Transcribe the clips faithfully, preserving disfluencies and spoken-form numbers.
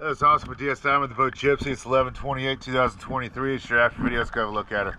That's awesome with D S Diving with the boat Gypsy. It's eleven twenty-eight two thousand twenty-three. It's your after video. Let's go have a look at her.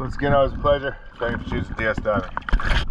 Once again, always a pleasure. Thank you for choosing D S Diving.